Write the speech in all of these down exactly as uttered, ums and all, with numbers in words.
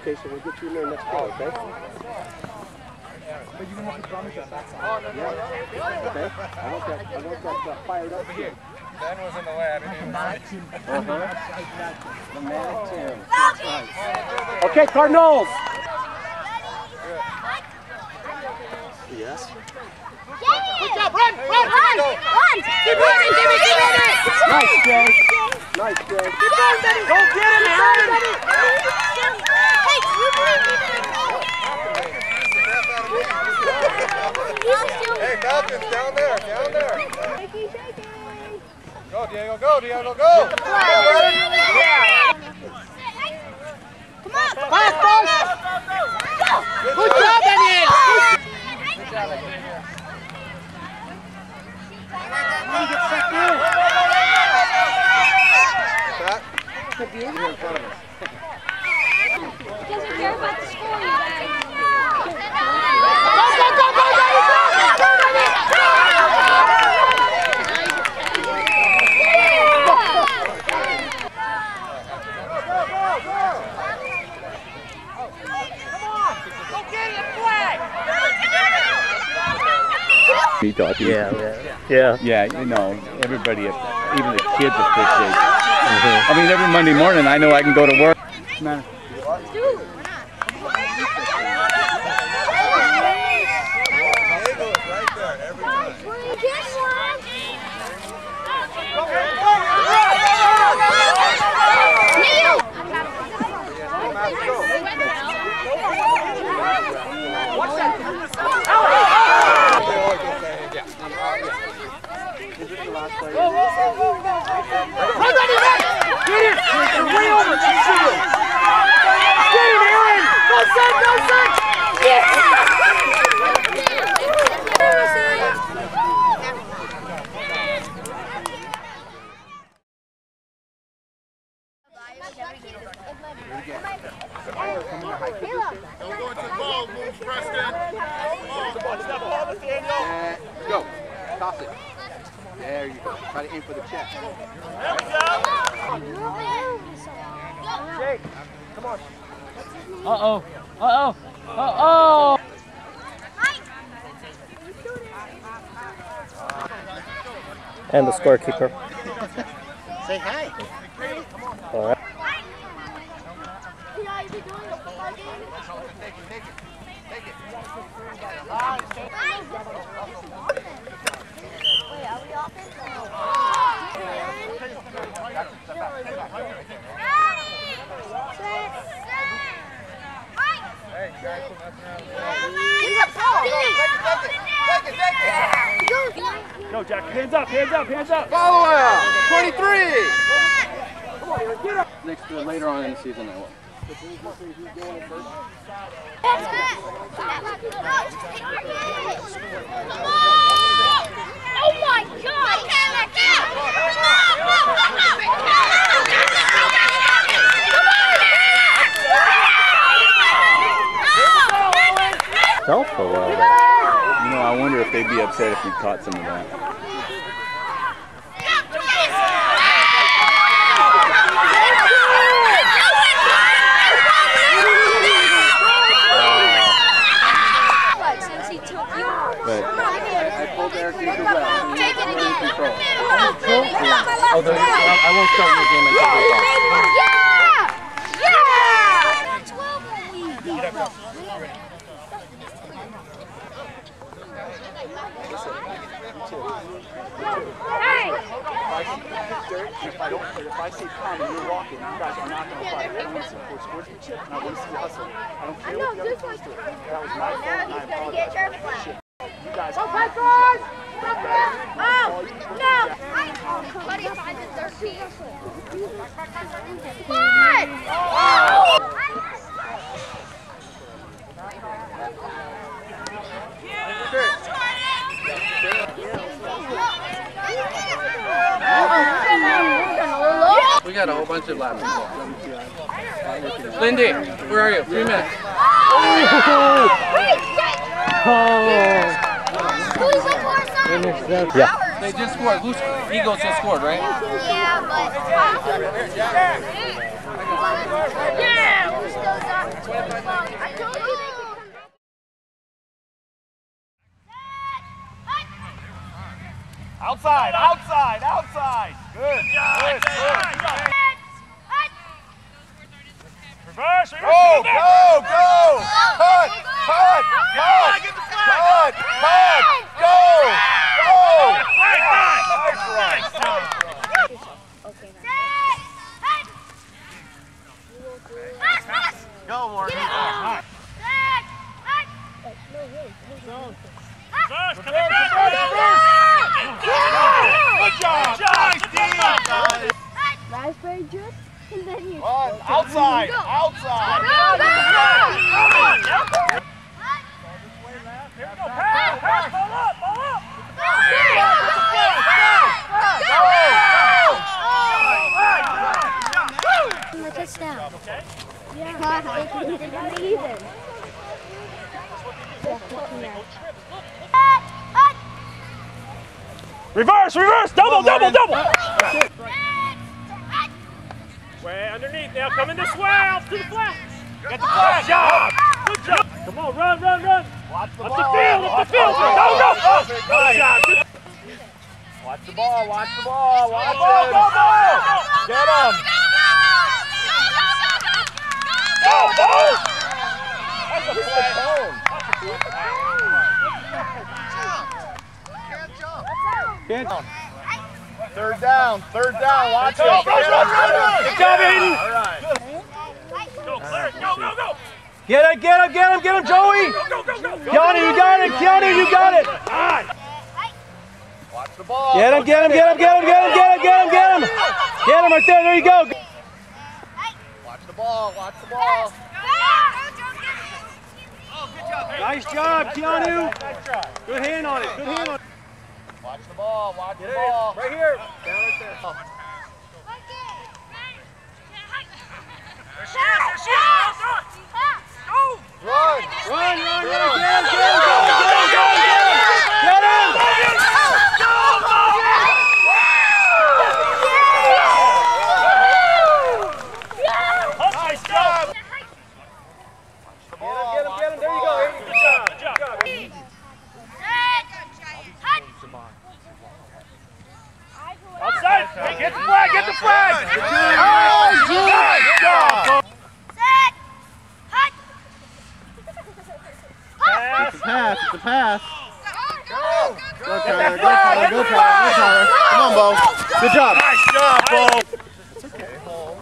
Okay, so we'll get you in there next call, okay? But you don't have to promise that backside. Oh, no, no, no. Yeah. Okay. I want that, I want that uh, fired up here. Ben was in the lab. Uh-huh. The man Tim. That's nice. Okay, Cardinals. Yes. Good job, run, run, run, run! Keep running, Jimmy, keep running! Nice, Jay. Nice, Jay. Keep going, Benny. Go get him, Aaron. Hey, you believe me, Benny. Hey, Falcons, down there, down there. Shaky, shaky. Go, Diego, go, Diego, go. Come on, pass, pass. Go. Good job, Benny. Good job, Benny. Let me get stuck through. That could be in front of us. He doesn't care about the score, you guys. Go, go, go, go, go, go, go, go, go, Me talking. Yeah, yeah, yeah. Yeah, you know, everybody, even the kids appreciate it. Mm-hmm. I mean, every Monday morning, I know I can go to work. Nah. And the scorekeeper. Say hi. All right. Go, Jack. Hands up, hands up, hands up. Follow up. twenty-three. Get up. Next to later on in the season, I will. Oh my God! Come on! For a while. You know, I wonder if they'd be upset if we caught some of that. Uh, but I pulled Eric into the well. Take it again. Control. Control? Yeah. Although I won't start the game until we talk. Yeah! Yeah! twelve If I don't, if I see time and you're walking, you guys are not going to fight. I want to support sportsmanship, and I want to see hustle. I don't care what the other teams do. That was my fault, and I apologize. You guys are going to fight. Oh, no! Buddy, find the thirteen. What? We got a whole bunch of laps. Lindy, where are you? Three minutes. Oh! Yeah. They just scored. Who's, Eagles just scored, right? Yeah, but. Yeah! Outside, outside, outside. Good, good, good. Reverse, reverse. Go, go, go. Cut, cut, cut, cut, cut. Go, go. Nice run. Go, Morgan. Get it. Back, back. Zone. Reverse, come in, reverse, reverse. Good job. Good job. Raspberry juice, and then you run. Outside, go. Outside. Go, go. Here we go, pass, pass, ball up, ball up. Go, go, go. Go, go, go. Go, go, go. Touchdown. Okay. Yeah, God, they didn't even leave him. Reverse, reverse, double, double, double! Way underneath now, coming this way, out to the flat. Get the flag, job! Good job! Come on, run, run, run! Watch the ball! Up the field, up the field! Go, go, go! Watch the ball, watch the ball, watch the ball! Get him! Go, go! That's a play. Can't jump. Can't jump. Third down. Third down. Watch it. Go, go, go, go. Good job, Aiden. All right. Go, Claire. Go, go, go. Get him, get him, get him, get him, Joey. Go, go, go, go. Keanu, you got it. Keanu, you got it. Watch the ball. Get him, get him, get him, get him, get him, get him, get him, get him. Get him right there. There you go. Watch the ball, watch the ball. Oh, good job. Nice job, Keanu. Nice try. Good hand on it, good hand on it. Watch the ball, watch the ball. Right here. Down right there. There she is, there she is. Go. Run, run, run, run. Get him, get him, get him, get him. Get him. Get the flag, get the flag! Good job! Set! Hut! Pass! It's a pass, it's a pass. Go! Go, Tyler, go, Tyler, go, Tyler. Come on, Bo. Good job. Nice job, Bo. It's okay. Stay home.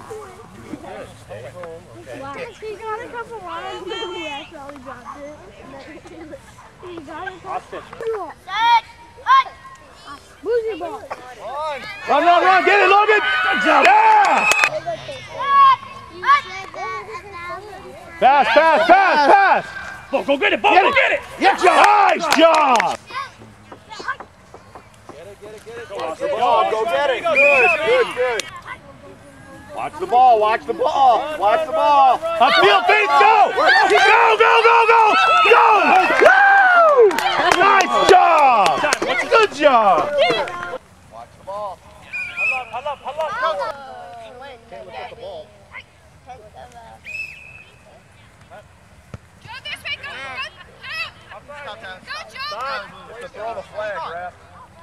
Stay home, okay. He got a couple lines, and he actually dropped it. And then he got a couple lines. Set! Hut! Lose your ball. Run, run, run. Get it, Logan. Good job. Yeah. Pass, pass, pass, pass. Bo, go get it, Bo. Go get it. Yes, nice job. Get it, get it, get it. Go, go get it. Good, good, good. Watch the ball. Watch the ball. Watch the ball. Upfield, feet, go. Go, go, go, go. Go. Woo! Nice job. Good job! Yeah. Watch the ball. Hold up, hold up, hold up, hold up. Can't look at the ball. Joe, this way, go, go, go. Go, Joe. It's to throw the flag, Raph. You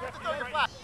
have to throw your flag.